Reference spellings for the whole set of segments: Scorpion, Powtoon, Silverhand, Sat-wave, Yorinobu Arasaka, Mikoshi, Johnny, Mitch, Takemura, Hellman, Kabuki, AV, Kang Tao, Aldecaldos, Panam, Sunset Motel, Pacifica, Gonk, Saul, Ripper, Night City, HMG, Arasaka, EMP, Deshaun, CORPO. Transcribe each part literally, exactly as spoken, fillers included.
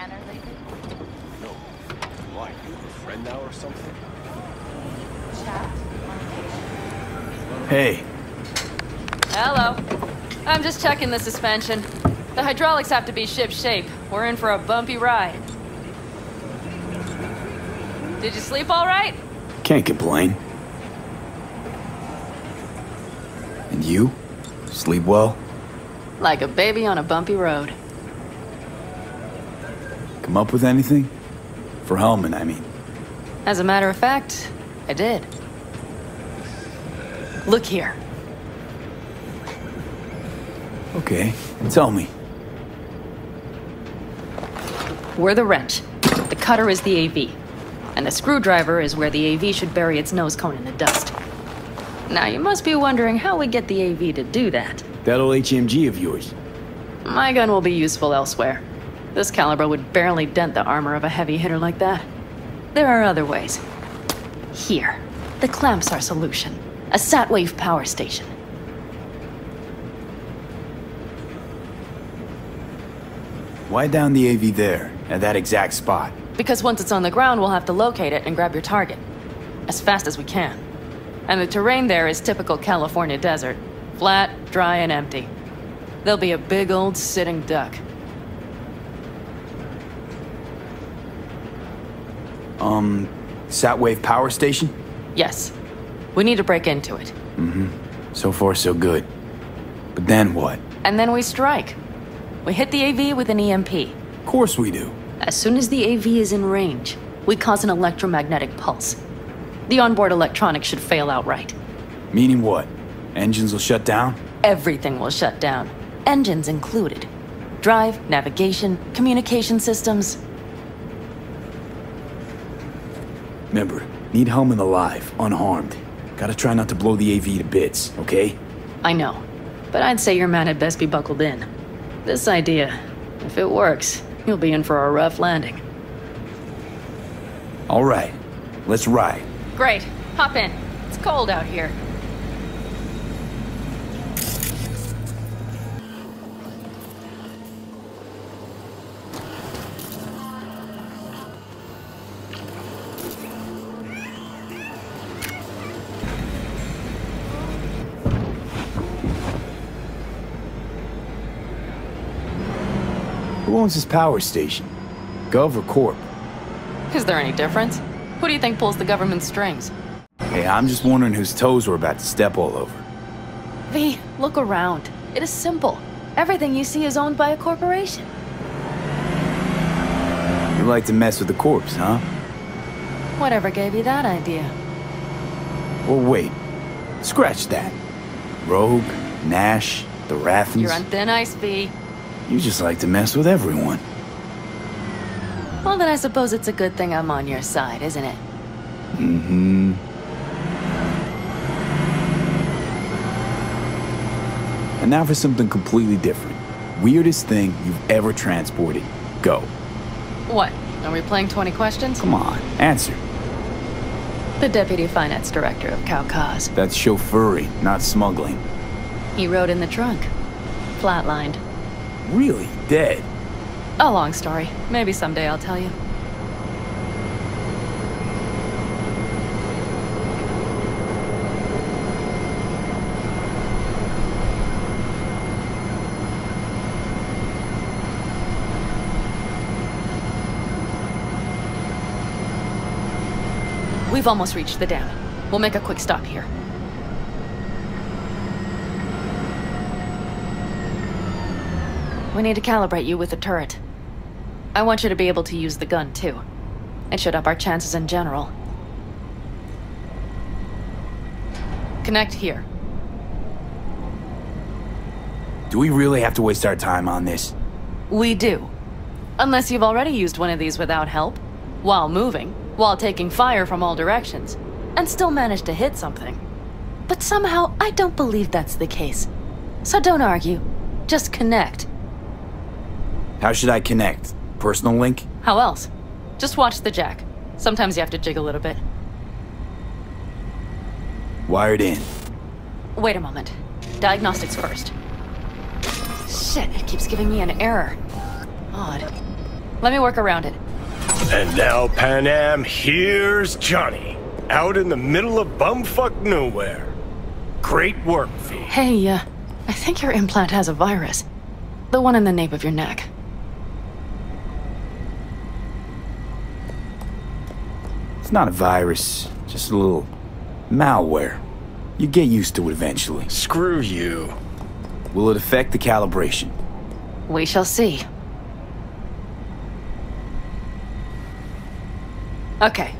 Tanner lately? No. Why, you a friend now or something? Chat on occasion. Hey. Hello. I'm just checking the suspension. The hydraulics have to be ship-shape. We're in for a bumpy ride. Did you sleep all right? Can't complain. And you? Sleep well? Like a baby on a bumpy road. Come up with anything? For Hellman, I mean. As a matter of fact, I did. Look here. Okay, tell me. We're the wrench. The cutter is the A V. And the screwdriver is where the A V should bury its nose cone in the dust. Now, you must be wondering how we get the A V to do that. That old H M G of yours. My gun will be useful elsewhere. This caliber would barely dent the armor of a heavy hitter like that. There are other ways. Here, the clamps are solution. A Sat-wave power station. Why down the A V there, at that exact spot? Because once it's on the ground, we'll have to locate it and grab your target. As fast as we can. And the terrain there is typical California desert. Flat, dry, and empty. There'll be a big old sitting duck. Um, Sat-wave power station? Yes. We need to break into it. Mm-hmm. So far, so good. But then what? And then we strike. We hit the A V with an E M P. Of course we do. As soon as the A V is in range, we cause an electromagnetic pulse. The onboard electronics should fail outright. Meaning what? Engines will shut down? Everything will shut down. Engines included. Drive, navigation, communication systems. Remember, need Hellman alive, unharmed. Gotta try not to blow the A V to bits, okay? I know. But I'd say your man had best be buckled in. This idea, if it works, you'll be in for a rough landing. All right. Let's ride. Great. Hop in. It's cold out here. Who owns this power station? Gov or Corp? Is there any difference? Who do you think pulls the government strings? Hey, I'm just wondering whose toes we're about to step all over. V, look around. It is simple. Everything you see is owned by a corporation. You like to mess with the corpse, huh? Whatever gave you that idea? Well, wait. Scratch that. Rogue, Nash, the Rathens. You're on thin ice, V. You just like to mess with everyone. Well, then I suppose it's a good thing I'm on your side, isn't it? Mm-hmm. And now for something completely different. Weirdest thing you've ever transported. Go. What? Are we playing twenty questions? Come on, answer. The deputy finance director of Kaukaz. That's chauffeuring, not smuggling. He rode in the trunk. Flatlined. Really dead? A long story. Maybe someday I'll tell you. We've almost reached the dam. We'll make a quick stop here. We need to calibrate you with the turret. I want you to be able to use the gun, too. It should up our chances in general. Connect here. Do we really have to waste our time on this? We do. Unless you've already used one of these without help, while moving, while taking fire from all directions, and still managed to hit something. But somehow, I don't believe that's the case. So don't argue. Just connect. How should I connect? Personal link? How else? Just watch the jack. Sometimes you have to jiggle a little bit. Wired in. Wait a moment. Diagnostics first. Shit, it keeps giving me an error. Odd. Let me work around it. And now, Panam, here's Johnny, out in the middle of bumfuck nowhere. Great work, V. Hey, uh, I think your implant has a virus. The one in the nape of your neck. It's not a virus, just a little malware. You get used to it eventually. Screw you. Will it affect the calibration? We shall see. Okay.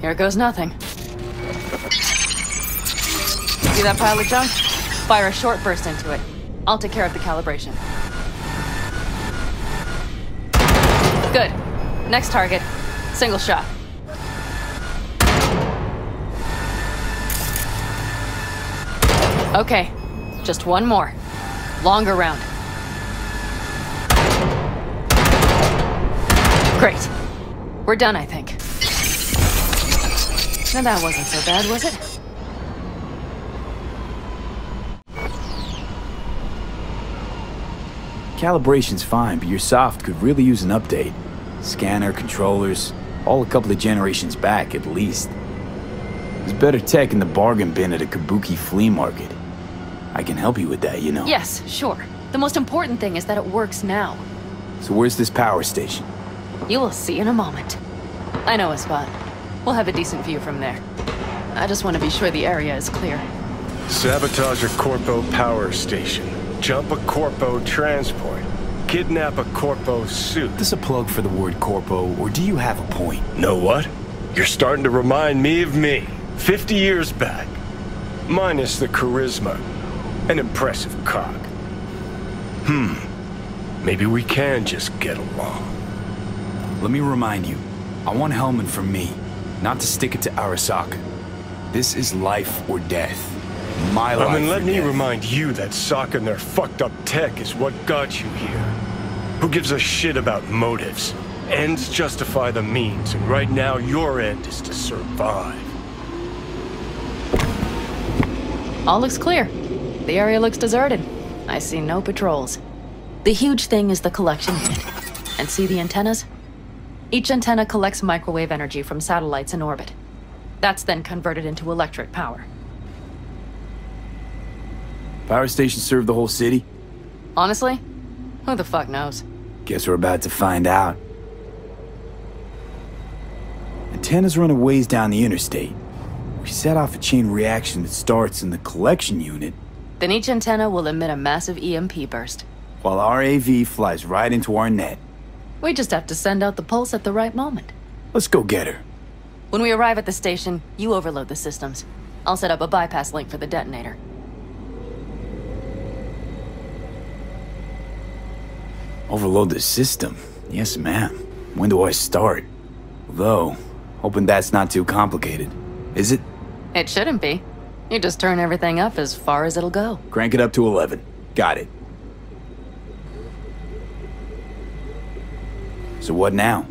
Here goes nothing. See that pile of junk? Fire a short burst into it. I'll take care of the calibration. Good. Next target. Single shot. Okay. Just one more. Longer round. Great. We're done, I think. Now that wasn't so bad, was it? Calibration's fine, but your soft could really use an update. Scanner, controllers, all a couple of generations back at least. There's better tech in the bargain bin at a Kabuki flea market. I can help you with that, you know. Yes, sure. The most important thing is that it works now. So where's this power station? You will see in a moment. I know a spot. We'll have a decent view from there. I just want to be sure the area is clear. Sabotage a Corpo power station. Jump a Corpo transport. Kidnap a Corpo suit. Is this a plug for the word Corpo, or do you have a point? Know what? You're starting to remind me of me. Fifty years back. Minus the charisma. An impressive cock. Hmm. Maybe we can just get along. Let me remind you, I want Hellman from me, not to stick it to Arasaka. This is life or death. My life. I mean, let me remind you that Sokka and their fucked up tech is what got you here. Who gives a shit about motives? Ends justify the means, and right now your end is to survive. All looks clear. The area looks deserted. I see no patrols. The huge thing is the collection unit. And see the antennas? Each antenna collects microwave energy from satellites in orbit. That's then converted into electric power. Power stations serve the whole city? Honestly, who the fuck knows? Guess we're about to find out. Antennas run a ways down the interstate. We set off a chain reaction that starts in the collection unit. Then each antenna will emit a massive E M P burst. While our A V flies right into our net. We just have to send out the pulse at the right moment. Let's go get her. When we arrive at the station, you overload the systems. I'll set up a bypass link for the detonator. Overload the system? Yes, ma'am. When do I start? Though, hoping that's not too complicated. Is it? It shouldn't be. You just turn everything up as far as it'll go. Crank it up to eleven. Got it. So what now?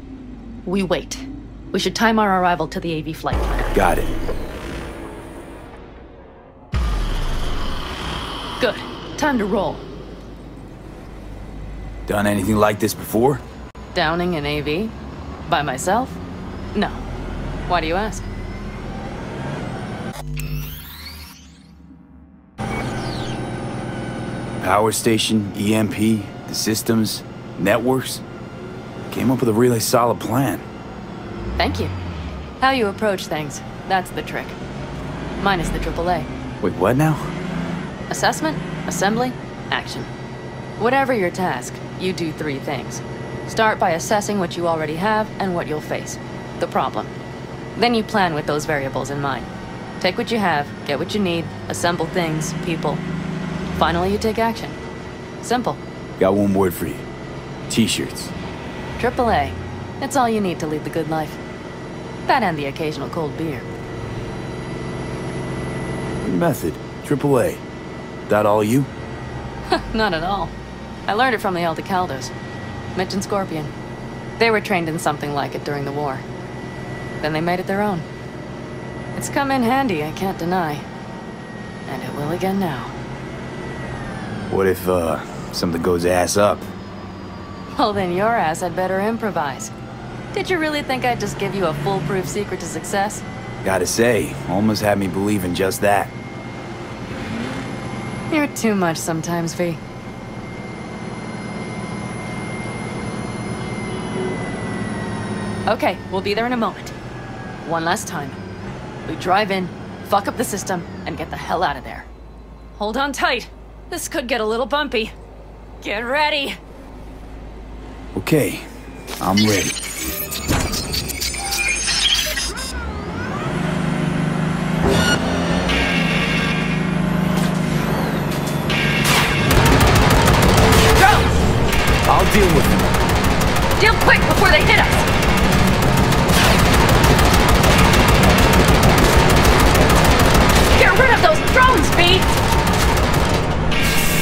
We wait. We should time our arrival to the A V flight plan. Got it. Good. Time to roll. Done anything like this before? Downing an A V? By myself? No. Why do you ask? Power station, E M P, the systems, networks. Came up with a really solid plan. Thank you. How you approach things, that's the trick. Minus the triple A. Wait, what now? Assessment, assembly, action. Whatever your task, you do three things. Start by assessing what you already have and what you'll face. The problem. Then you plan with those variables in mind. Take what you have, get what you need, assemble things, people. Finally, you take action. Simple. Got one word for you. T-shirts. Triple A. That's all you need to lead the good life. That and the occasional cold beer. Method. Triple A. That all you? Not at all. I learned it from the Aldecaldos. Mitch and Scorpion. They were trained in something like it during the war. Then they made it their own. It's come in handy, I can't deny. And it will again now. What if, uh, something goes ass up? Well, then your ass had better improvise. Did you really think I'd just give you a foolproof secret to success? Gotta say, almost had me believe in just that. You're too much sometimes, V. Okay, we'll be there in a moment. One last time. We drive in, fuck up the system, and get the hell out of there. Hold on tight. This could get a little bumpy. Get ready. Okay, I'm ready. Go! I'll deal with them. Deal quick before they hit us! Get rid of those drones, V!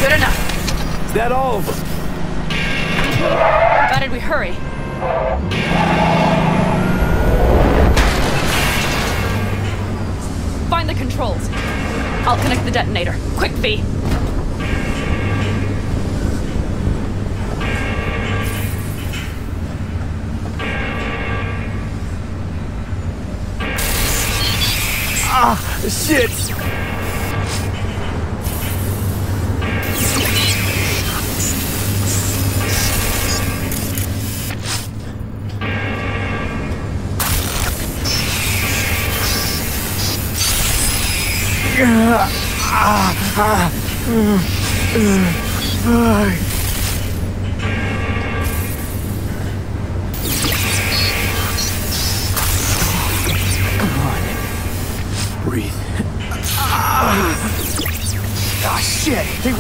Good enough. Is that all of them? Why did we hurry? Find the controls. I'll connect the detonator. Quick, V! Ah, shit!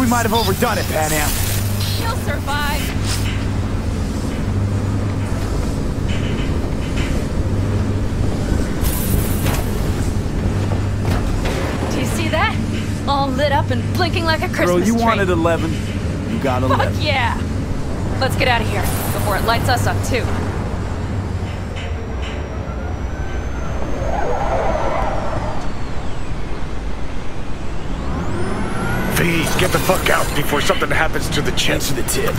Might have overdone it, Panam. He'll survive. Do you see that? All lit up and blinking like a Christmas tree. Girl, you wanted eleven. You got eleven. Fuck yeah! Let's get out of here before it lights us up too. Get the fuck out before something happens to the chip. Thanks for the tip.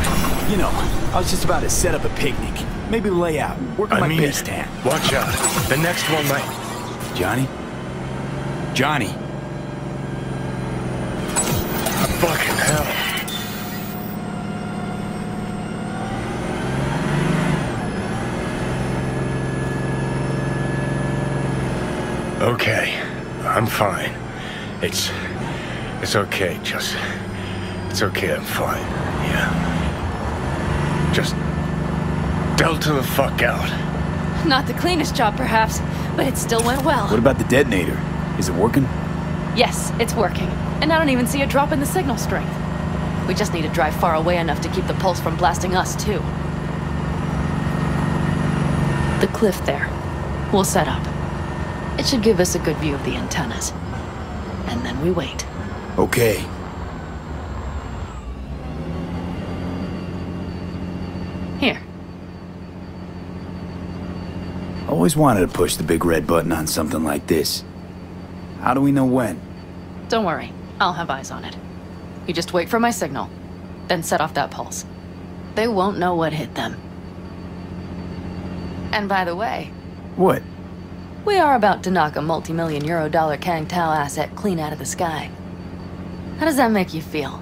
You know, I was just about to set up a picnic. Maybe lay out. Work on my base stand. Watch out. The next one might... Johnny? Johnny. Fucking hell. Okay. I'm fine. It's... It's okay, just... It's okay, I'm fine. Yeah. Just... Delta the fuck out. Not the cleanest job, perhaps, but it still went well. What about the detonator? Is it working? Yes, it's working. And I don't even see a drop in the signal strength. We just need to drive far away enough to keep the pulse from blasting us, too. The cliff there. We'll set up. It should give us a good view of the antennas. And then we wait. Okay. Here. Always wanted to push the big red button on something like this. How do we know when? Don't worry. I'll have eyes on it. You just wait for my signal, then set off that pulse. They won't know what hit them. And by the way... What? We are about to knock a multi-million euro dollar Kang Tao asset clean out of the sky. How does that make you feel?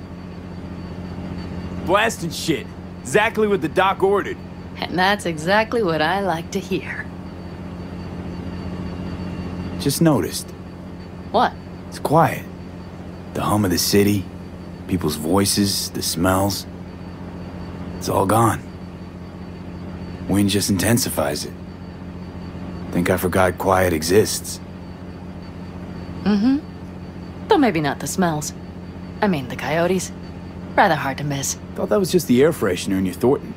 Blasting shit. Exactly what the doc ordered. And that's exactly what I like to hear. Just noticed. What? It's quiet. The hum of the city, people's voices, the smells. It's all gone. Wind just intensifies it. Think I forgot quiet exists. Mm-hmm. Though maybe not the smells. I mean, the coyotes. Rather hard to miss. Thought that was just the air freshener in your Thornton.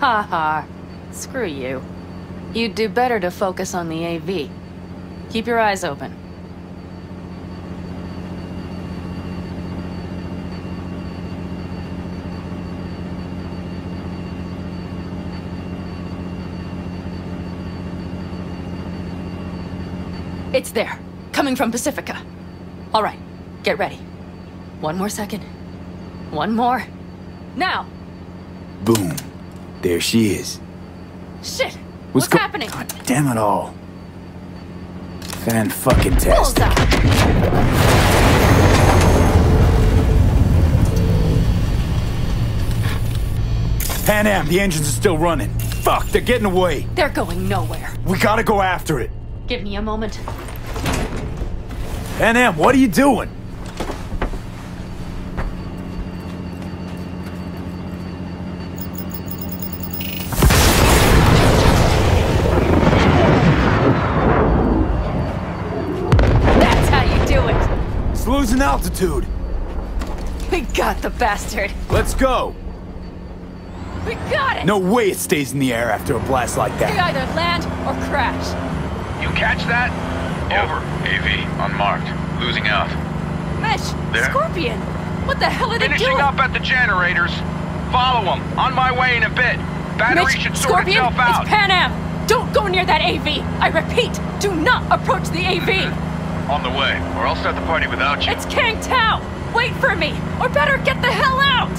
Ha ha. Screw you. You'd do better to focus on the A V. Keep your eyes open. It's there. Coming from Pacifica. All right. Get ready. One more second. One more. Now! Boom. There she is. Shit! What's, What's happening? God damn it all. Fan-fucking-tastic. Panam, the engines are still running. Fuck, they're getting away. They're going nowhere. We gotta go after it. Give me a moment. Panam, what are you doing? Losing altitude. We got the bastard. Let's go. We got it. No way it stays in the air after a blast like that. We either land or crash. You catch that? Over. A V, unmarked. Losing out. Mitch, there. Scorpion. What the hell are they doing? Finishing up at the generators. Follow them. On my way in a bit. Battery Mitch, should sort Scorpion, itself out. It's Panam. Don't go near that A V. I repeat, do not approach the A V. On the way, or I'll start the party without you. It's Kang Tao! Wait for me! Or better, get the hell out!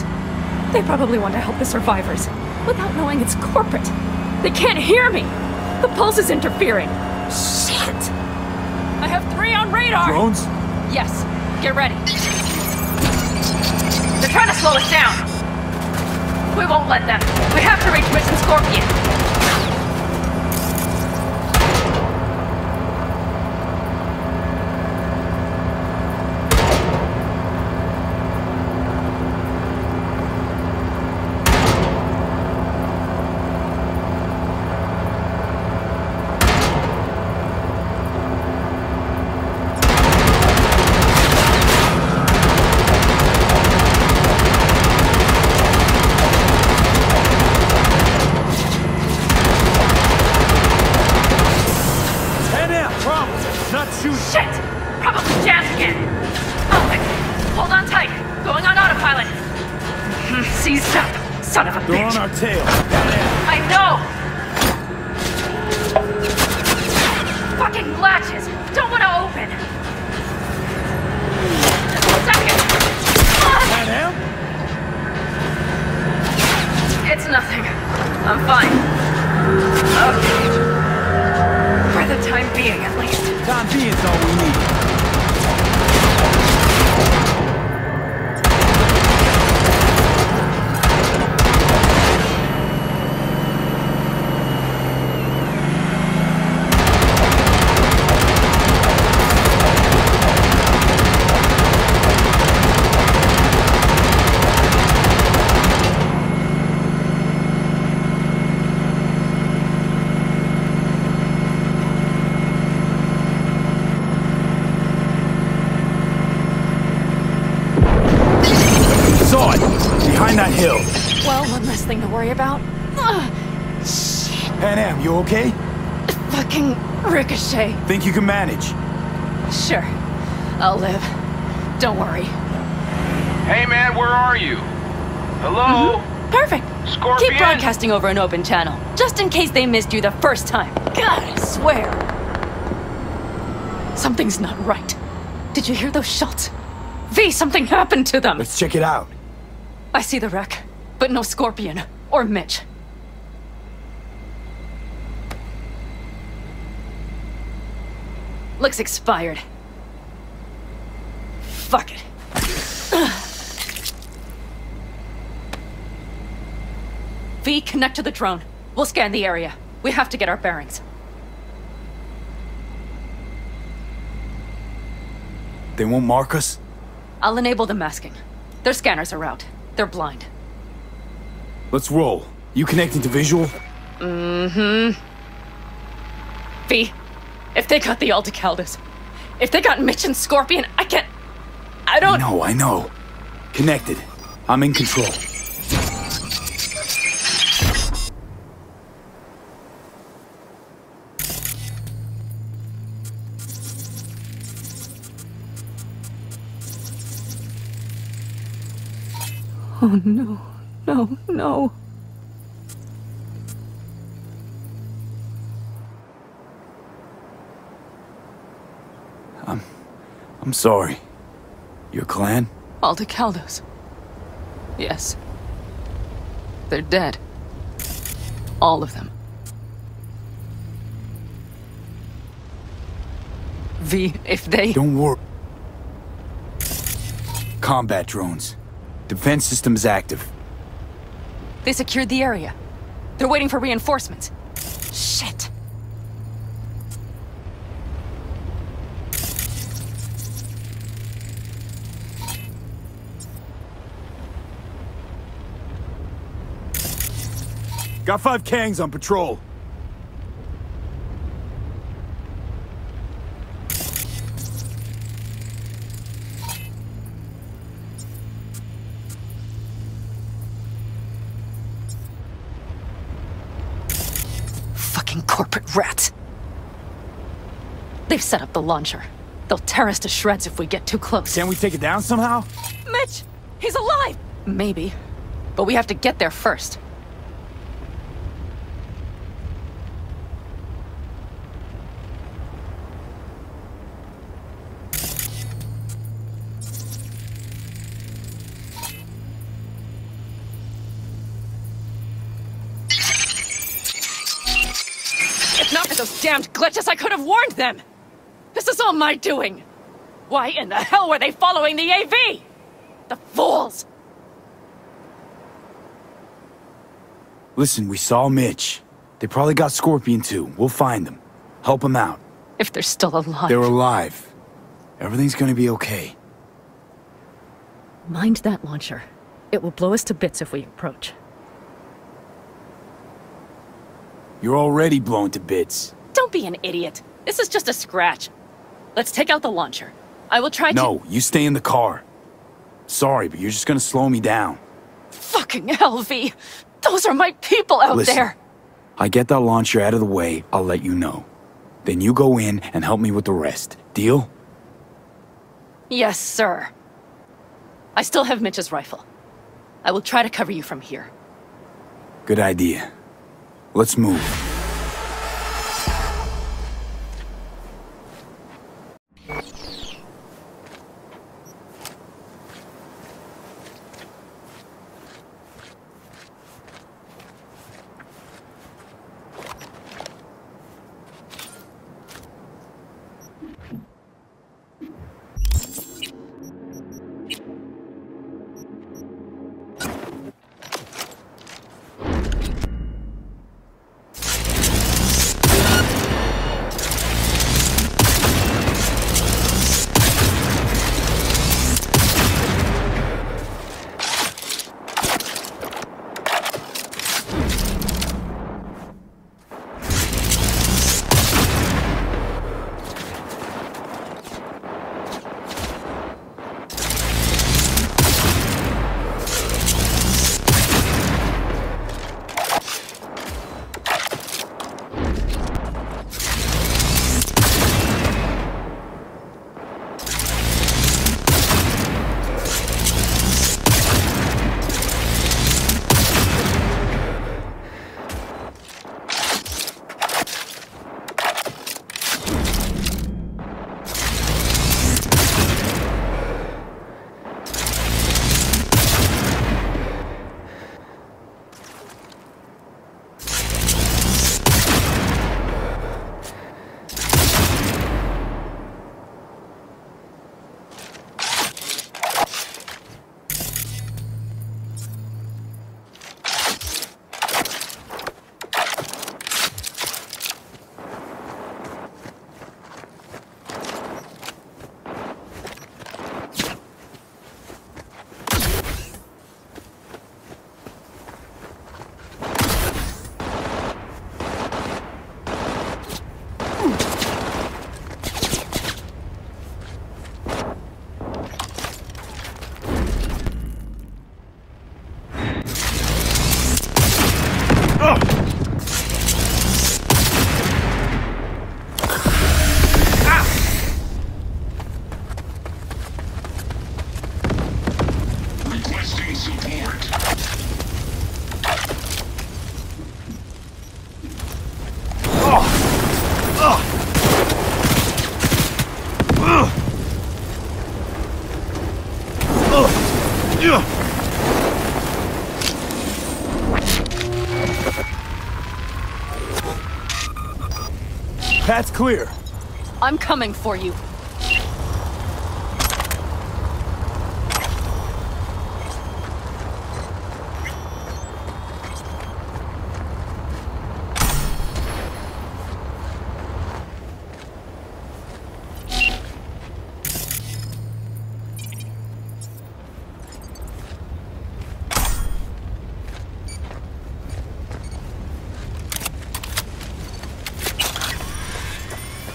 They probably want to help the survivors, without knowing it's corporate. They can't hear me! The pulse is interfering. Shit! I have three on radar! Drones? Yes. Get ready. They're trying to slow us down. We won't let them. We have to reach Mitch and Scorpion. About? Ugh, shit. Panam, you okay? A fucking ricochet. Think you can manage? Sure. I'll live. Don't worry. Hey man, where are you? Hello? Mm-hmm. Perfect. Scorpion? Keep broadcasting over an open channel, just in case they missed you the first time. God, I swear. Something's not right. Did you hear those shots? V, something happened to them. Let's check it out. I see the wreck, but no Scorpion. Or Mitch. Looks expired. Fuck it. V, connect to the drone. We'll scan the area. We have to get our bearings. They won't mark us? I'll enable the masking. Their scanners are out. They're blind. Let's roll. You connecting to visual? Mm-hmm. V, if they got the Aldecaldos, if they got Mitch and Scorpion, I can't... I don't... No, I know. Connected. I'm in control. Oh, no. No, no. I'm... I'm sorry. Your clan? Aldecaldos. Yes. They're dead. All of them. V, if they... Don't worry. Combat drones. Defense systems active. They secured the area. They're waiting for reinforcements. Shit. Got five Kangs on patrol. Fucking corporate rats. They've set up the launcher. They'll tear us to shreds if we get too close. Can we take it down somehow? Mitch! He's alive! Maybe. But we have to get there first. Damned glitches, I could have warned them! This is all my doing! Why in the hell were they following the A V? The fools! Listen, we saw Mitch. They probably got Scorpion too. We'll find them. Help them out. If they're still alive. They're alive. Everything's gonna be okay. Mind that launcher. It will blow us to bits if we approach. You're already blown to bits. Don't be an idiot. This is just a scratch. Let's take out the launcher. I will try to- No, you stay in the car. Sorry, but you're just gonna slow me down. Fucking hell, V. Those are my people out Listen, there. I get that launcher out of the way, I'll let you know. Then you go in and help me with the rest. Deal? Yes, sir. I still have Mitch's rifle. I will try to cover you from here. Good idea. Let's move. Path's clear. I'm coming for you.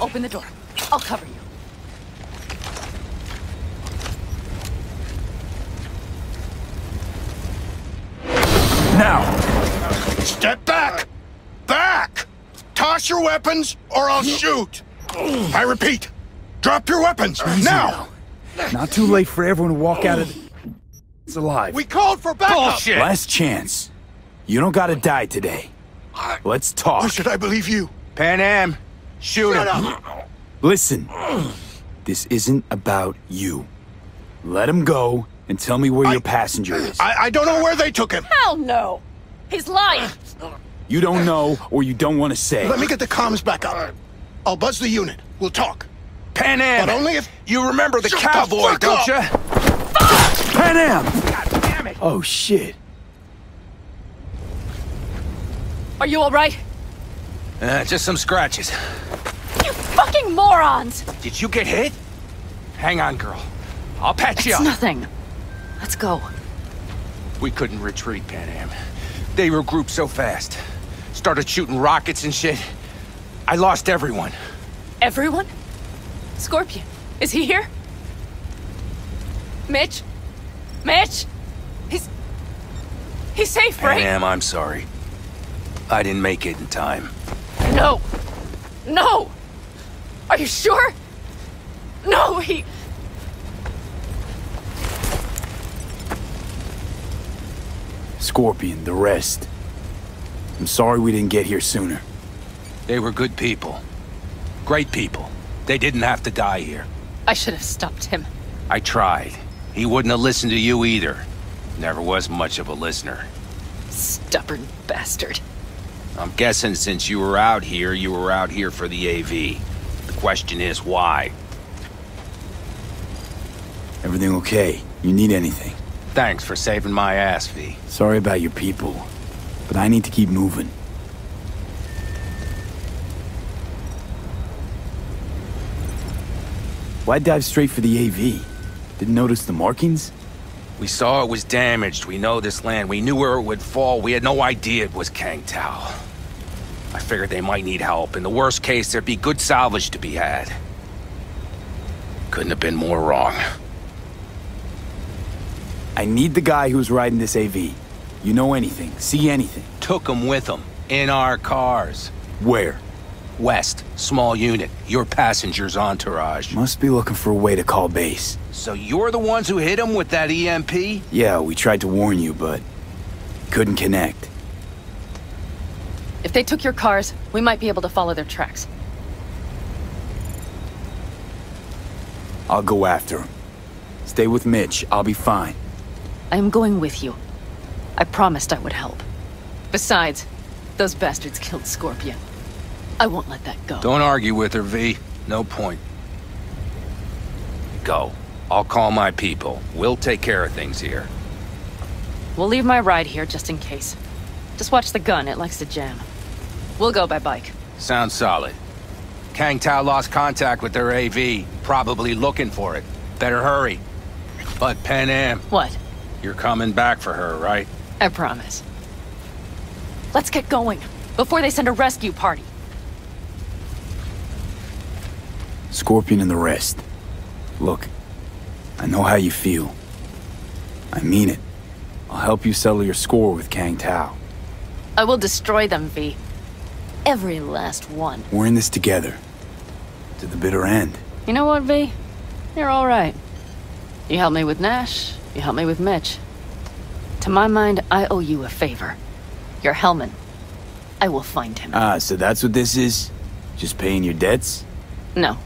Open the door. I'll cover you. Now! Step back! Back! Toss your weapons or I'll shoot! I repeat, drop your weapons, now! Not too late for everyone to walk out of it's alive. We called for backup! Bullshit! Last chance. You don't gotta die today. Let's talk. Why should I believe you? Panam! Shoot him! Listen, this isn't about you. Let him go and tell me where I, your passenger is. I, I don't know where they took him. Hell no! He's lying! You don't know or you don't want to say. Let me get the comms back up. I'll buzz the unit. We'll talk. Panam! But only if you remember the cowboy, don't you? Panam! God damn it! Oh shit. Are you alright? Uh, just some scratches. You fucking morons! Did you get hit? Hang on, girl. I'll patch you up. It's nothing. Let's go. We couldn't retreat, Panam. They regrouped so fast. Started shooting rockets and shit. I lost everyone. Everyone? Scorpion, is he here? Mitch? Mitch? He's... He's safe, right? Panam, I'm sorry. I didn't make it in time. No! No! Are you sure? No, he... Scorpion, the rest. I'm sorry we didn't get here sooner. They were good people. Great people. They didn't have to die here. I should have stopped him. I tried. He wouldn't have listened to you either. Never was much of a listener. Stubborn bastard. I'm guessing since you were out here, you were out here for the A V. The question is, why? Everything okay? You need anything? Thanks for saving my ass, V. Sorry about your people, but I need to keep moving. Why dive straight for the A V? Didn't notice the markings? We saw it was damaged. We know this land. We knew where it would fall. We had no idea it was Kang Tao. I figured they might need help. In the worst case, there'd be good salvage to be had. Couldn't have been more wrong. I need the guy who's riding this A V. You know anything? See anything? Took him with him. In our cars. Where? West. Small unit. Your passenger's entourage. Must be looking for a way to call base. So you're the ones who hit him with that E M P? Yeah, we tried to warn you, but couldn't connect. If they took your cars, we might be able to follow their tracks. I'll go after him. Stay with Mitch. I'll be fine. I am going with you. I promised I would help. Besides, those bastards killed Scorpion. I won't let that go. Don't argue with her, V. No point. Go. I'll call my people. We'll take care of things here. We'll leave my ride here just in case. Just watch the gun. It likes to jam. We'll go by bike. Sounds solid. Kang Tao lost contact with their A V. Probably looking for it. Better hurry. But Panam... What? You're coming back for her, right? I promise. Let's get going before they send a rescue party. Scorpion and the rest. Look, I know how you feel. I mean it. I'll help you settle your score with Kang Tao. I will destroy them, V. Every last one. We're in this together. To the bitter end. You know what, V? You're all right. You helped me with Nash, you helped me with Mitch. To my mind, I owe you a favor. You're Hellman. I will find him. Ah, so that's what this is? Just paying your debts? No.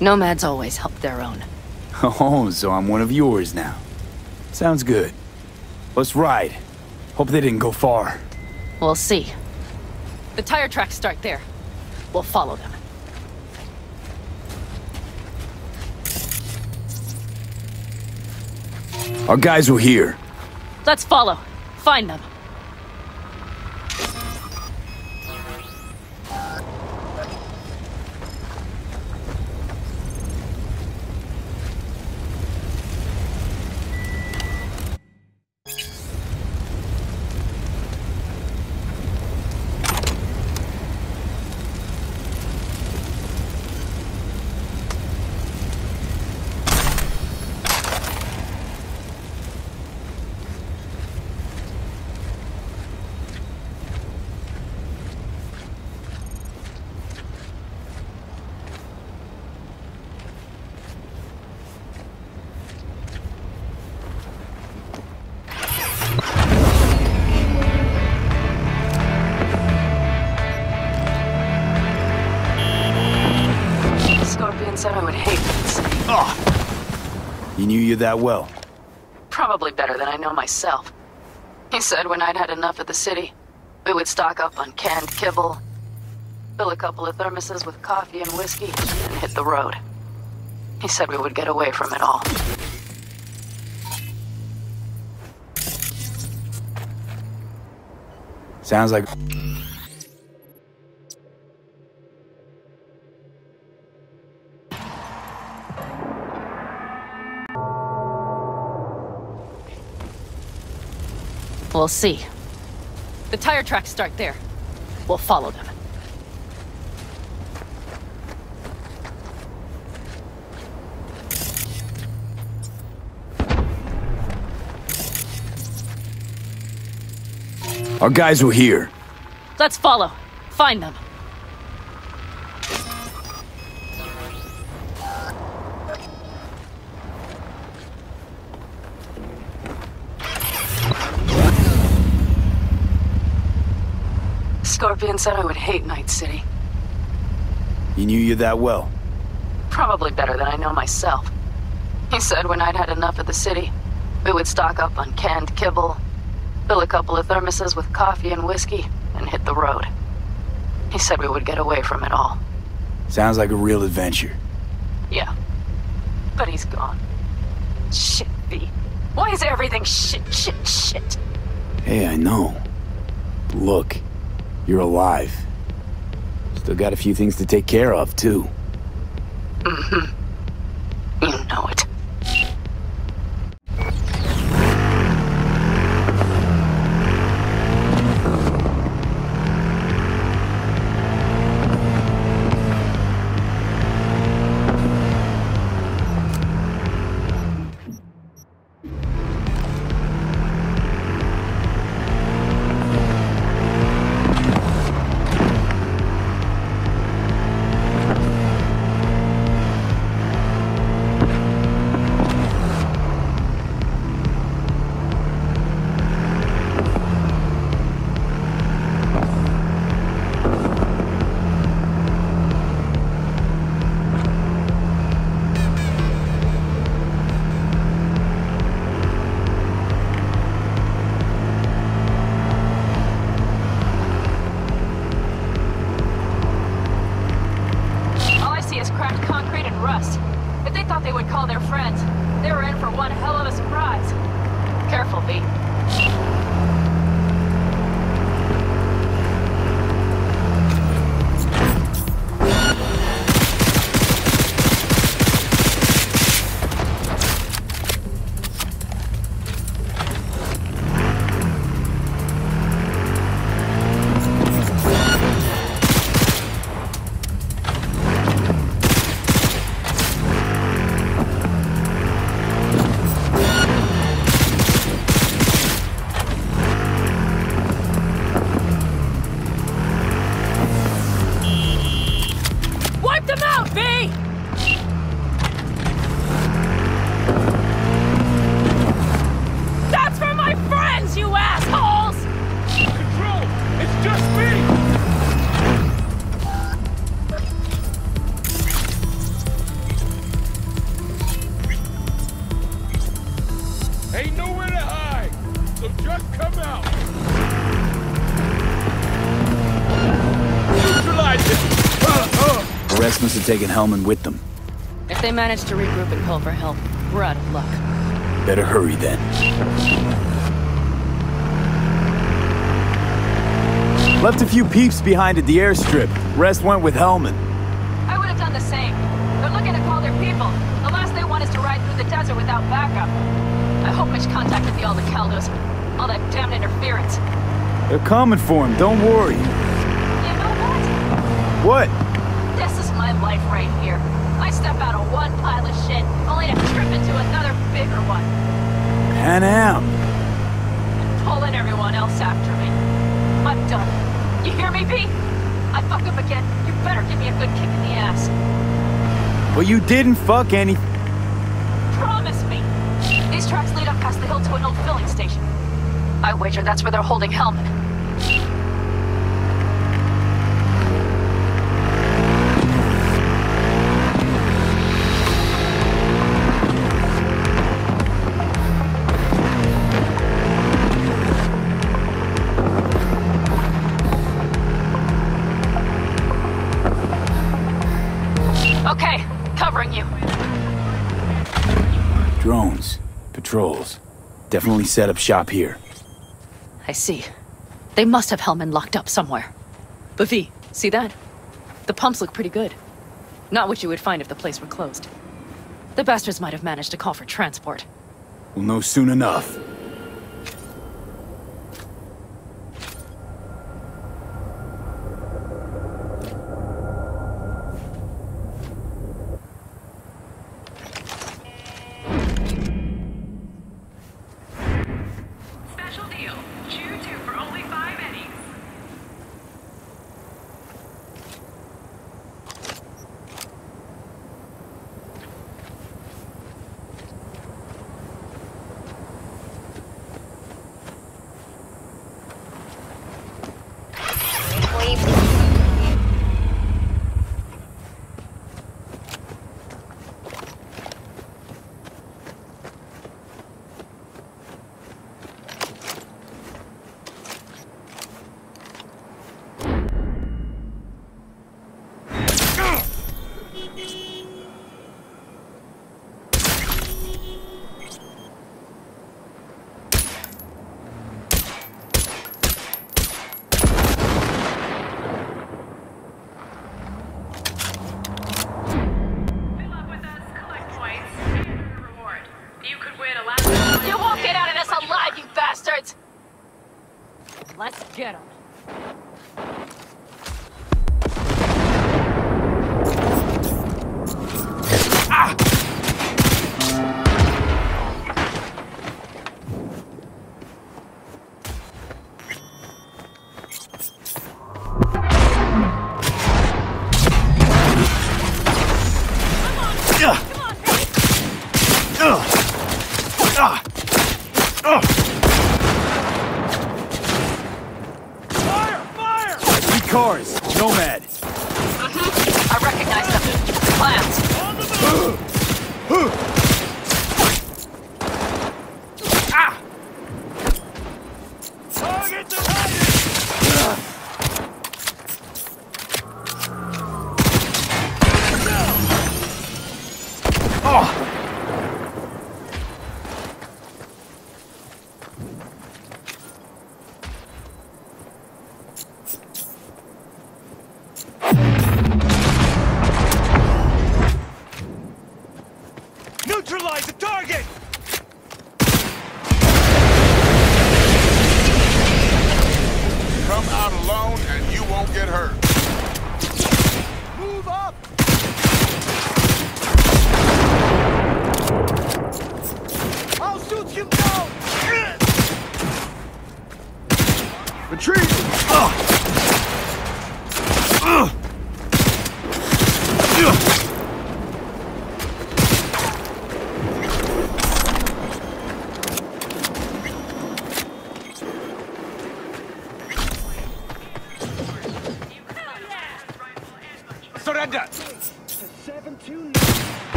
Nomads always help their own. Oh, so I'm one of yours now. Sounds good. Let's ride. Hope they didn't go far. We'll see. The tire tracks start there. We'll follow them. Our guys were here. Let's follow. Find them. Knew you that well? Probably better than I know myself. He said when I'd had enough of the city, we would stock up on canned kibble, fill a couple of thermoses with coffee and whiskey, and hit the road. He said we would get away from it all. Sounds like... We'll see. The tire tracks start there. We'll follow them. Our guys were here. Let's follow. Find them. Scorpion said I would hate Night City. He knew you that well? Probably better than I know myself. He said when I'd had enough of the city, we would stock up on canned kibble, fill a couple of thermoses with coffee and whiskey, and hit the road. He said we would get away from it all. Sounds like a real adventure. Yeah. But he's gone. Shit, B. Why is everything shit, shit, shit? Hey, I know. Look. You're alive. Still got a few things to take care of, too. Mm-hmm. You know it. Taking Hellman with them. If they manage to regroup and call for help, we're out of luck. Better hurry then. Left a few peeps behind at the airstrip. Rest went with Hellman. I would have done the same. They're looking to call their people. The last they want is to ride through the desert without backup. I hope Mitch contacted the Aldecaldos. All that damned interference. They're coming for him, don't worry. You know what? What? This is my life right here. I step out of one pile of shit, only to trip into another bigger one. Panam. And pulling everyone else after me. I'm done. You hear me, B? I fuck up again, you better give me a good kick in the ass. Well, you didn't fuck any... Promise me. These tracks lead up past the hill to an old filling station. I wager that's where they're holding Hellman. Definitely set up shop here. I see. They must have Hellman locked up somewhere. But V, see that? The pumps look pretty good. Not what you would find if the place were closed. The bastards might have managed to call for transport. We'll know soon enough.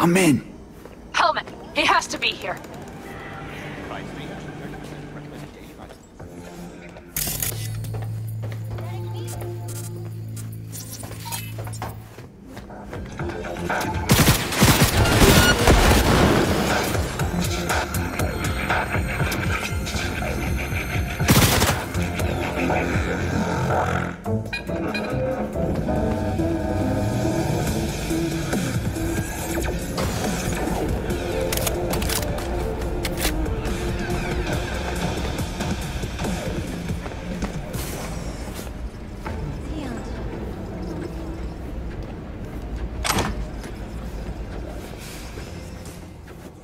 I'm in. Hellman, he has to be here.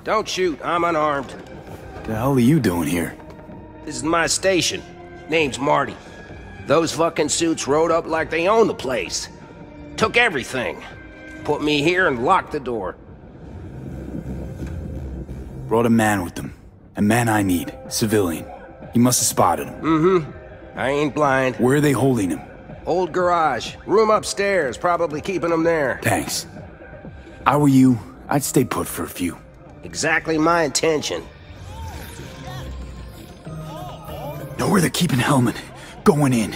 Don't shoot, I'm unarmed. The hell are you doing here? This is my station. Name's Marty. Those fucking suits rode up like they owned the place. Took everything. Put me here and locked the door. Brought a man with them. A man I need. Civilian. You must have spotted him. Mm-hmm. I ain't blind. Where are they holding him? Old garage. Room upstairs. Probably keeping him there. Thanks. I were you, I'd stay put for a few. Exactly my intention. Know where they're keeping Hellman. Going in.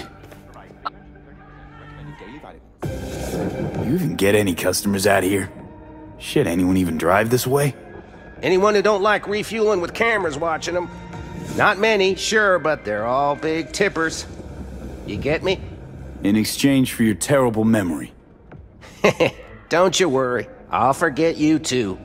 You even get any customers out of here? Shit, anyone even drive this way? Anyone who don't like refueling with cameras watching them. Not many, sure, but they're all big tippers. You get me? In exchange for your terrible memory. Don't you worry. I'll forget you too.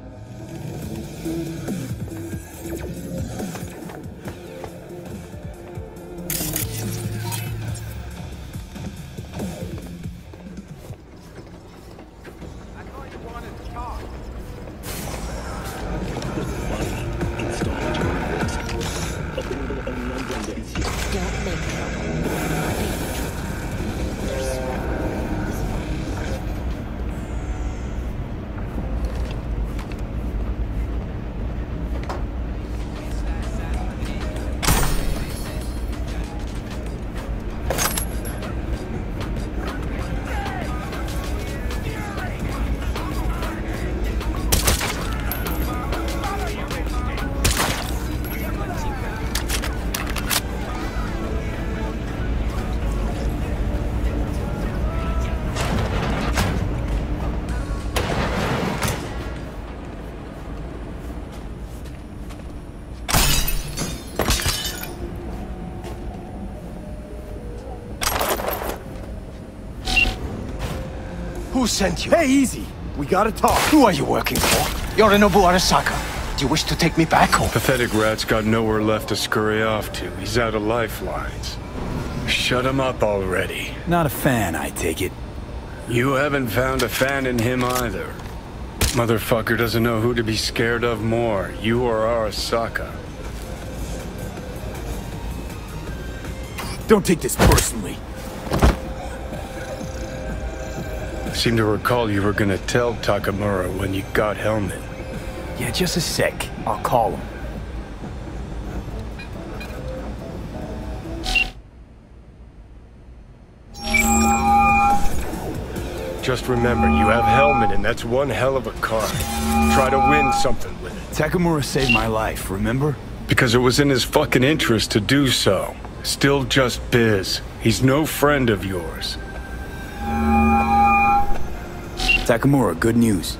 Sent you. Hey, easy. We gotta talk. Who are you working for? Yorinobu Arasaka. Do you wish to take me back home? Pathetic rat's got nowhere left to scurry off to. He's out of lifelines. Shut him up already. Not a fan, I take it. You haven't found a fan in him either. Motherfucker doesn't know who to be scared of more, you or Arasaka. Don't take this personally. I seem to recall you were gonna tell Takemura when you got Hellman. Yeah, just a sec. I'll call him. Just remember, you have Hellman and that's one hell of a card. Try to win something with it. Takemura saved my life, remember? Because it was in his fucking interest to do so. Still just biz. He's no friend of yours. Takemura, good news.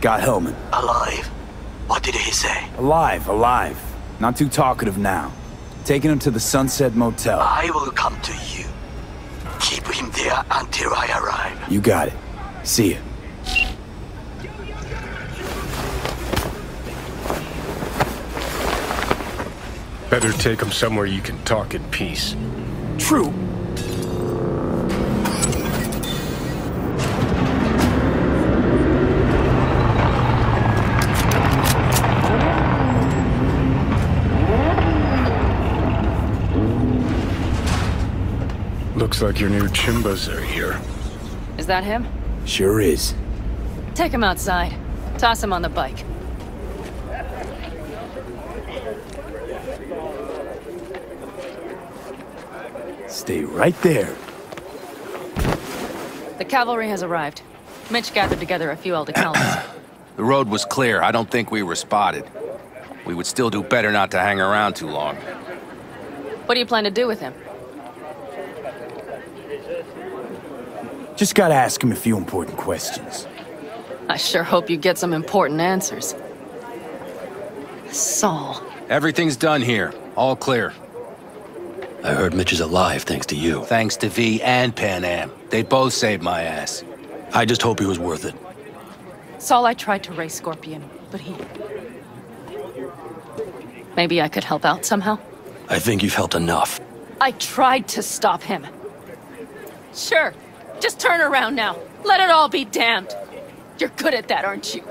Got Hellman. Alive. What did he say? Alive, alive. Not too talkative now. Taking him to the Sunset Motel. I will come to you. Keep him there until I arrive. You got it. See ya. Better take him somewhere you can talk in peace. True. Looks like your new chimbas are here. Is that him? Sure is. Take him outside. Toss him on the bike. Stay right there. The cavalry has arrived. Mitch gathered together a few Aldecaldos. The road was clear. I don't think we were spotted. We would still do better not to hang around too long. What do you plan to do with him? Just gotta ask him a few important questions. I sure hope you get some important answers. Saul. Everything's done here. All clear. I heard Mitch is alive thanks to you. Thanks to V and Panam. They both saved my ass. I just hope he was worth it. Saul, I tried to raise Scorpion, but he... Maybe I could help out somehow? I think you've helped enough. I tried to stop him. Sure. Just turn around now. Let it all be damned. You're good at that, aren't you?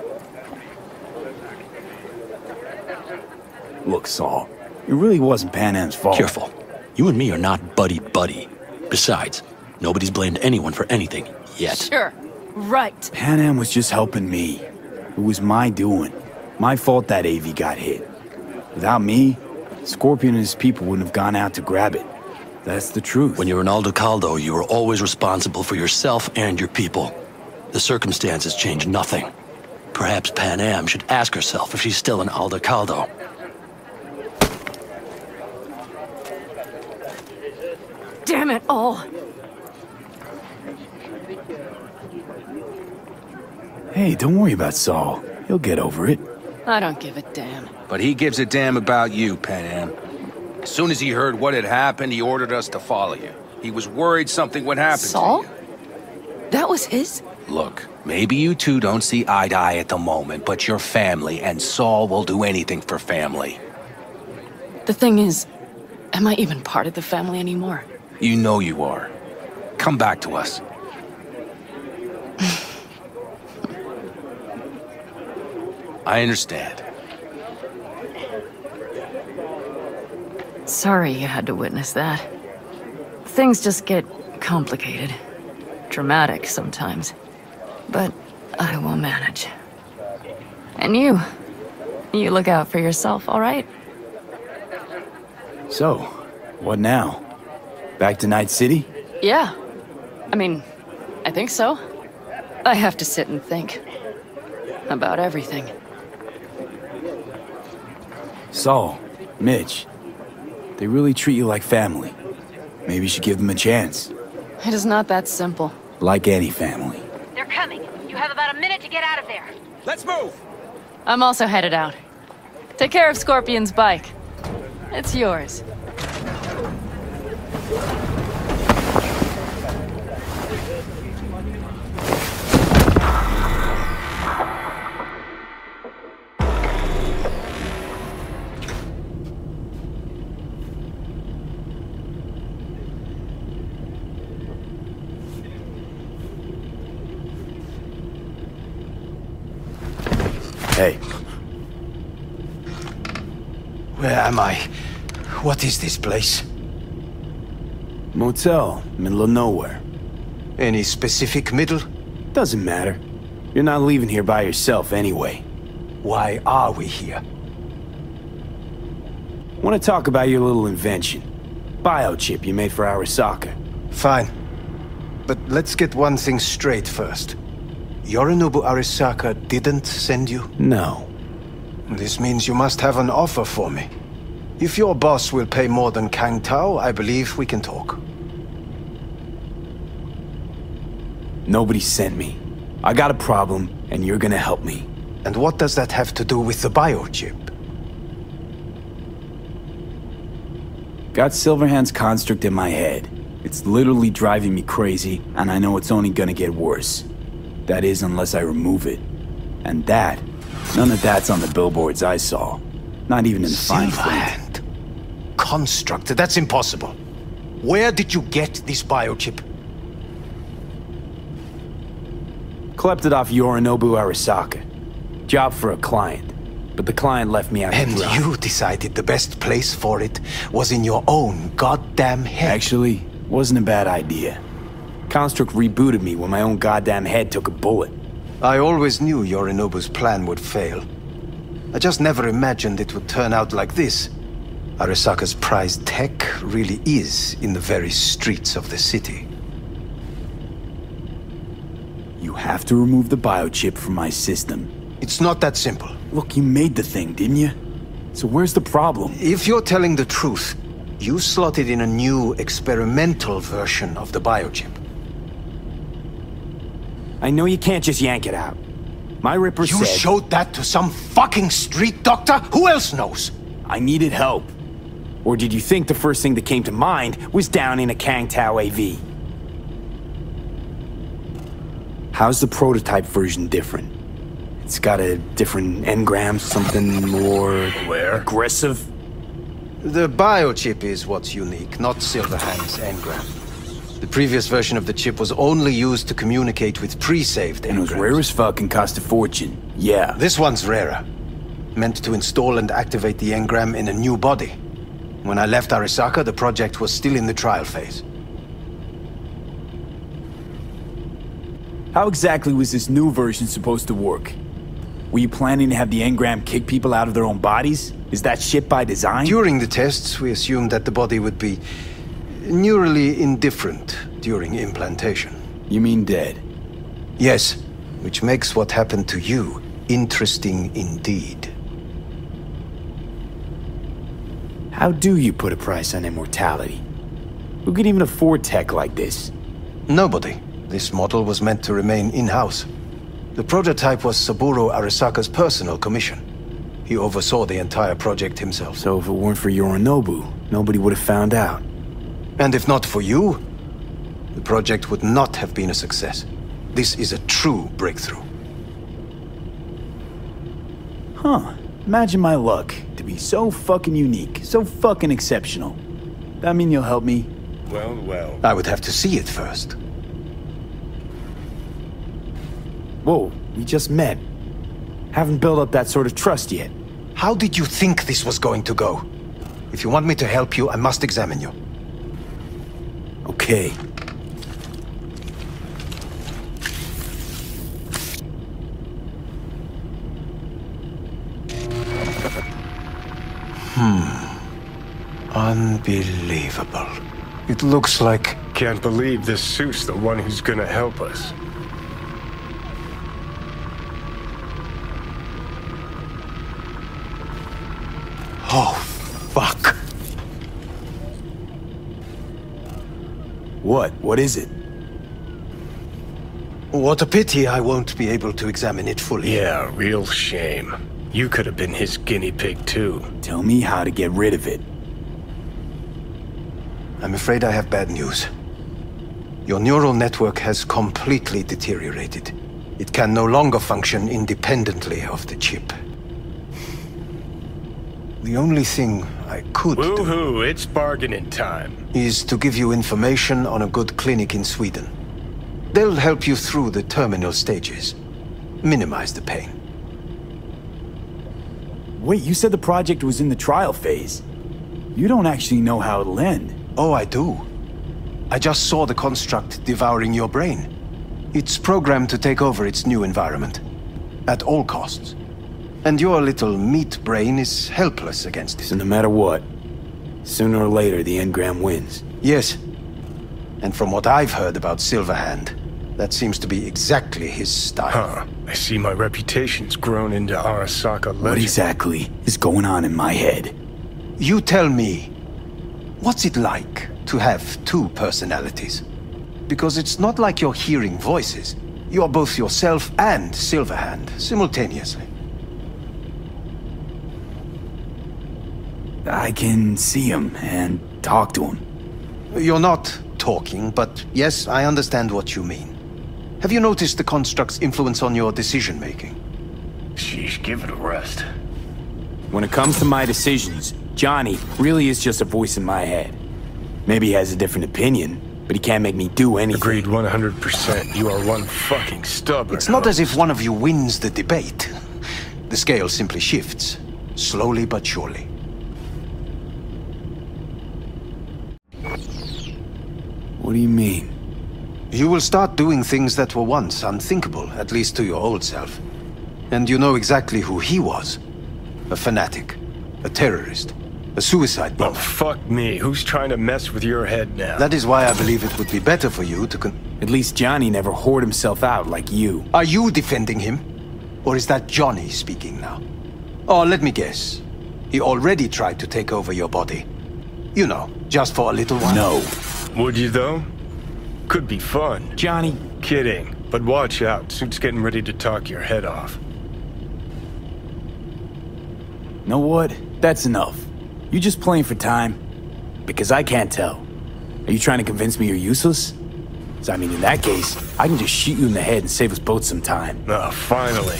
Look, Saul. It really wasn't Panam's fault. Careful. You and me are not buddy-buddy. Besides, nobody's blamed anyone for anything yet. Sure. Right. Panam was just helping me. It was my doing. My fault that A V got hit. Without me, Scorpion and his people wouldn't have gone out to grab it. That's the truth. When you're an Aldecaldo, you are always responsible for yourself and your people. The circumstances change nothing. Perhaps Panam should ask herself if she's still an Aldecaldo. Damn it all! Hey, don't worry about Saul. He'll get over it. I don't give a damn. But he gives a damn about you, Panam. As soon as he heard what had happened, he ordered us to follow you. He was worried something would happen Saul? To you. That was his? Look, maybe you two don't see eye to eye at the moment, but you're family, and Saul will do anything for family. The thing is, am I even part of the family anymore? You know you are. Come back to us. I understand. Sorry you had to witness that. Things just get complicated. Dramatic sometimes. But I will manage. And you. You look out for yourself, all right? So, what now? Back to Night City? Yeah. I mean, I think so. I have to sit and think. About everything. Saul, Mitch, they really treat you like family. Maybe you should give them a chance. It is not that simple. Like any family. They're coming. You have about a minute to get out of there. Let's move! I'm also headed out. Take care of Scorpion's bike. It's yours. Am I? What is this place? Motel, middle of nowhere. Any specific middle? Doesn't matter. You're not leaving here by yourself anyway. Why are we here? Want to talk about your little invention. Biochip you made for Arasaka. Fine. But let's get one thing straight first. Yorinobu Arasaka didn't send you? No. This means you must have an offer for me. If your boss will pay more than Kang Tao, I believe we can talk. Nobody sent me. I got a problem, and you're gonna help me. And what does that have to do with the biochip? Got Silverhand's construct in my head. It's literally driving me crazy, and I know it's only gonna get worse. That is, unless I remove it. And that, none of that's on the billboards I saw. Not even in the fine print. Construct? That's impossible. Where did you get this biochip? Clept it off Yorinobu Arasaka. Job for a client. But the client left me out of the job. And you decided the best place for it was in your own goddamn head. Actually, wasn't a bad idea. Construct rebooted me when my own goddamn head took a bullet. I always knew Yorinobu's plan would fail. I just never imagined it would turn out like this. Arasaka's prized tech really is in the very streets of the city. You have to remove the biochip from my system, It's not that simple. Look, you made the thing, didn't you? So where's the problem? If you're telling the truth, you slotted in a new experimental version of the biochip. I know you can't just yank it out. My Ripper said... You showed that to some fucking street doctor? Who else knows? I needed help. Or did you think the first thing that came to mind was down in a Kang Tao A V? How's the prototype version different? It's got a different engram, something more... Where? Aggressive? The biochip is what's unique, not Silverhand's engram. The previous version of the chip was only used to communicate with pre-saved engrams. And it was rare as fuck and cost a fortune. Yeah. This one's rarer. Meant to install and activate the engram in a new body. When I left Arasaka, the project was still in the trial phase. How exactly was this new version supposed to work? Were you planning to have the engram kick people out of their own bodies? Is that shit by design? During the tests, we assumed that the body would be... neurally indifferent during implantation. You mean dead? Yes, which makes what happened to you interesting indeed. How do you put a price on immortality? Who could even afford tech like this? Nobody. This model was meant to remain in-house. The prototype was Saburo Arasaka's personal commission. He oversaw the entire project himself. So if it weren't for Yorinobu, nobody would have found out. And if not for you, the project would not have been a success. This is a true breakthrough. Huh. Imagine my luck to be so fucking unique, so fucking exceptional. That mean you'll help me? Well, well... I would have to see it first. Whoa, we just met. Haven't built up that sort of trust yet. How did you think this was going to go? If you want me to help you, I must examine you. Okay. Hmm. Unbelievable. It looks like... Can't believe this suit's the one who's gonna help us. Oh, fuck. What? What is it? What a pity I won't be able to examine it fully. Yeah, real shame. You could have been his guinea pig, too. Tell me how to get rid of it. I'm afraid I have bad news. Your neural network has completely deteriorated. It can no longer function independently of the chip. The only thing I could do... Woohoo, it's bargaining time. ...is to give you information on a good clinic in Sweden. They'll help you through the terminal stages. Minimize the pain. Wait, you said the project was in the trial phase. You don't actually know how it'll end. Oh, I do. I just saw the construct devouring your brain. It's programmed to take over its new environment. At all costs. And your little meat brain is helpless against it. So no matter what, sooner or later the engram wins. Yes. And from what I've heard about Silverhand, that seems to be exactly his style. Huh. I see my reputation's grown into Arasaka legend. What exactly is going on in my head? You tell me, what's it like to have two personalities? Because it's not like you're hearing voices. You are both yourself and Silverhand simultaneously. I can see him and talk to him. You're not talking, but yes, I understand what you mean. Have you noticed the construct's influence on your decision-making? Sheesh, give it a rest. When it comes to my decisions, Johnny really is just a voice in my head. Maybe he has a different opinion, but he can't make me do anything. Agreed one hundred percent. You are one fucking stubborn. It's not as if one of you wins the debate. The scale simply shifts, slowly but surely. What do you mean? You will start doing things that were once unthinkable, at least to your old self. And you know exactly who he was. A fanatic. A terrorist. A suicide bomber. Well, fuck me. Who's trying to mess with your head now? That is why I believe it would be better for you to con- At least Johnny never whored himself out like you. Are you defending him? Or is that Johnny speaking now? Oh, let me guess. He already tried to take over your body. You know, just for a little while. No. Would you, though? Could be fun. Johnny. Kidding. But watch out. Suit's getting ready to talk your head off. Know what? That's enough. You just playing for time? Because I can't tell. Are you trying to convince me you're useless? So, I mean, in that case, I can just shoot you in the head and save us both some time. Oh, finally.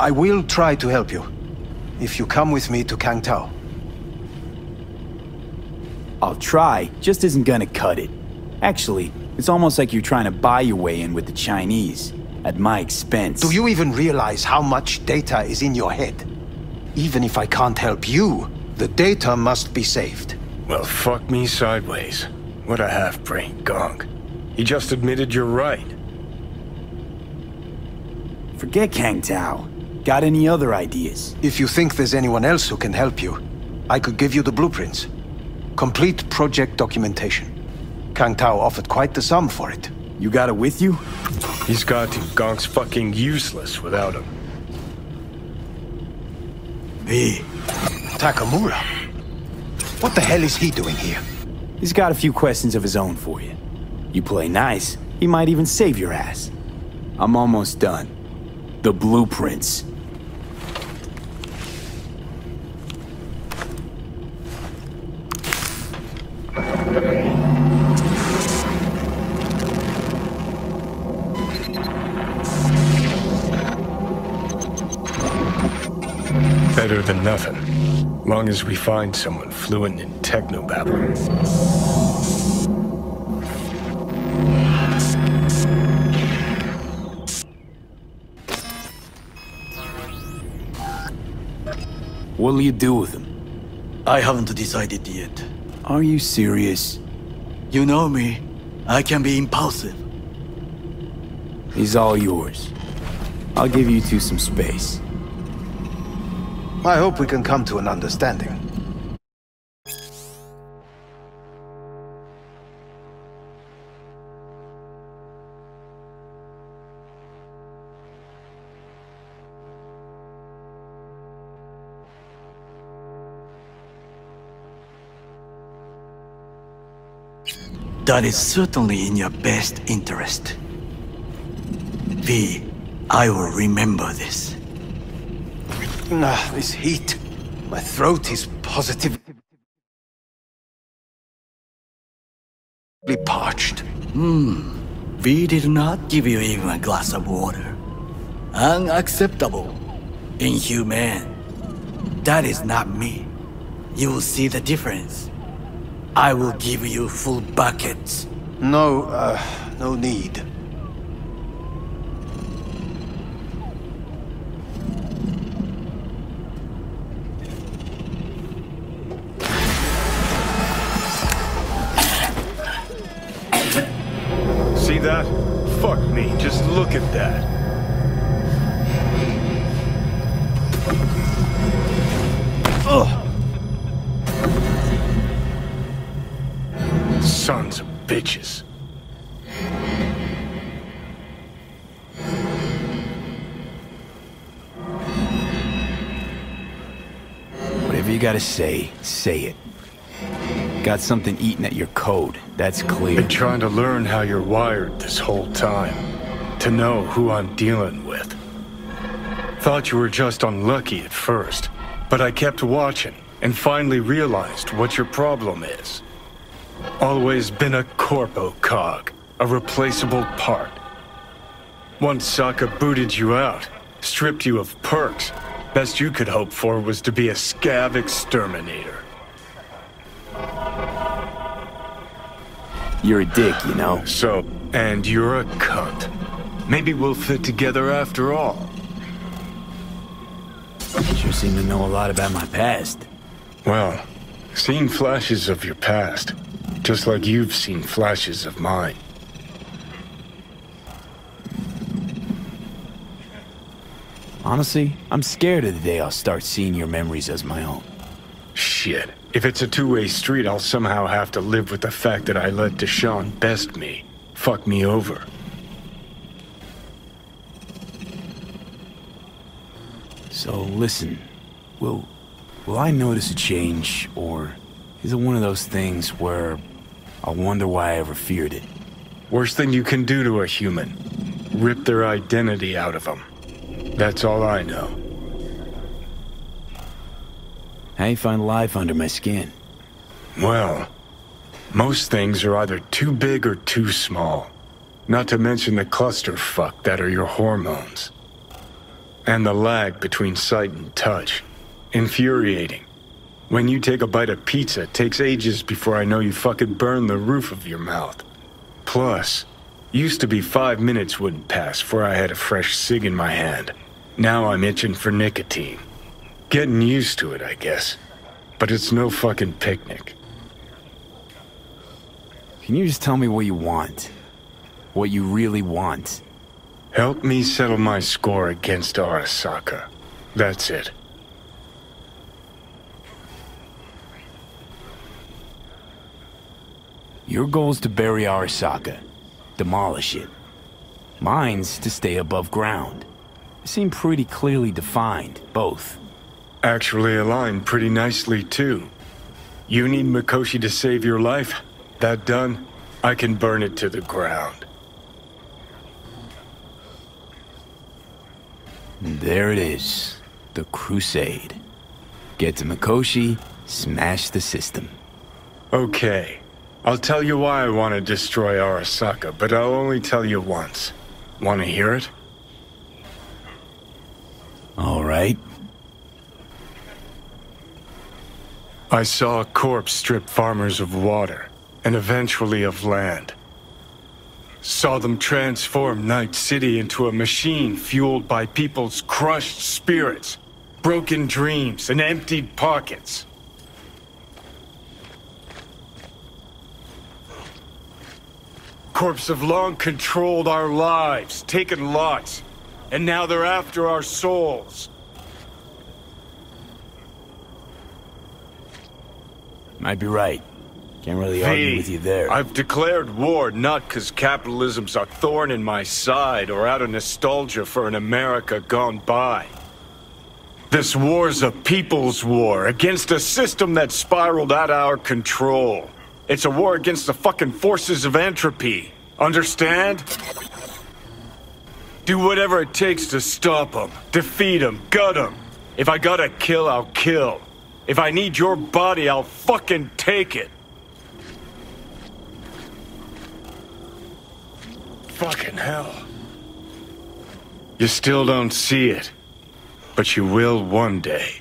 I will try to help you. If you come with me to Kang Tao. I'll try, just isn't gonna cut it. Actually, it's almost like you're trying to buy your way in with the Chinese, at my expense. Do you even realize how much data is in your head? Even if I can't help you, the data must be saved. Well, fuck me sideways. What a half-brain gonk. He just admitted you're right. Forget Kang Tao. Got any other ideas? If you think there's anyone else who can help you, I could give you the blueprints. Complete project documentation. Kang Tao offered quite the sum for it. You got it with you? He's got to. Gonk's fucking useless without him. V. Takemura? What the hell is he doing here? He's got a few questions of his own for you. You play nice, he might even save your ass. I'm almost done. The blueprints. Better than nothing. Long as we find someone fluent in technobabble. What'll you do with them? I haven't decided yet. Are you serious? You know me. I can be impulsive. He's all yours. I'll give you two some space. I hope we can come to an understanding. That is certainly in your best interest. V, I will remember this. Ah, this heat. My throat is positively parched. Hmm. V did not give you even a glass of water. Unacceptable. Inhumane. That is not me. You will see the difference. I will give you full buckets. No, uh, no need. See that? Fuck me, just look at that. Sons of bitches. Whatever you gotta say, say it. Got something eating at your code, that's clear. Been trying to learn how you're wired this whole time. To know who I'm dealing with. Thought you were just unlucky at first, but I kept watching and finally realized what your problem is. Always been a corpo cog, a replaceable part. Once Saka booted you out, stripped you of perks, best you could hope for was to be a scav exterminator. You're a dick, you know. So, and you're a cunt. Maybe we'll fit together after all. You sure seem to know a lot about my past. Well, seeing flashes of your past. Just like you've seen flashes of mine. Honestly, I'm scared of the day I'll start seeing your memories as my own. Shit. If it's a two-way street, I'll somehow have to live with the fact that I let Deshaun best me. Fuck me over. So listen, will will I notice a change, or is it one of those things where I wonder why I ever feared it? Worst thing you can do to a human. Rip their identity out of them. That's all I know. I ain't find life under my skin. Well, most things are either too big or too small. Not to mention the clusterfuck that are your hormones. And the lag between sight and touch. Infuriating. When you take a bite of pizza, it takes ages before I know you fucking burn the roof of your mouth. Plus, used to be five minutes wouldn't pass before I had a fresh cig in my hand. Now I'm itching for nicotine. Getting used to it, I guess. But it's no fucking picnic. Can you just tell me what you want? What you really want? Help me settle my score against Arasaka. That's it. Your goal's to bury Arasaka, demolish it. Mine's to stay above ground. They seem pretty clearly defined, both. Actually aligned pretty nicely, too. You need Mikoshi to save your life. That done, I can burn it to the ground. And there it is, the crusade. Get to Mikoshi, smash the system. Okay. I'll tell you why I want to destroy Arasaka, but I'll only tell you once. Want to hear it? All right. I saw a corpse strip farmers of water, and eventually of land. Saw them transform Night City into a machine fueled by people's crushed spirits, broken dreams, and emptied pockets. Corps have long controlled our lives, taken lots, and now they're after our souls. Might be right. Can't really argue with you there. I've declared war not because capitalism's a thorn in my side or out of nostalgia for an America gone by. This war's a people's war against a system that spiraled out of our control. It's a war against the fucking forces of entropy. Understand? Do whatever it takes to stop them, defeat them, gut them. If I gotta kill, I'll kill. If I need your body, I'll fucking take it. Fucking hell. You still don't see it, but you will one day.